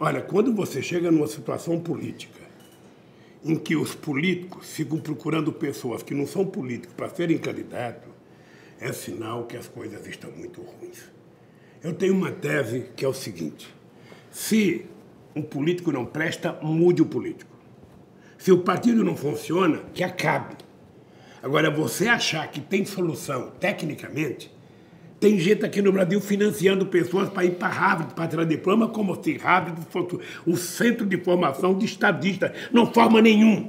Olha, quando você chega numa situação política em que os políticos ficam procurando pessoas que não são políticos para serem candidatos, é sinal que as coisas estão muito ruins. Eu tenho uma tese que é o seguinte: se um político não presta, mude o político. Se o partido não funciona, que acabe. Agora, você achar que tem solução tecnicamente, tem gente aqui no Brasil financiando pessoas para ir para Harvard, para tirar diploma, como se Harvard fosse o centro de formação de estadistas. Não forma nenhum.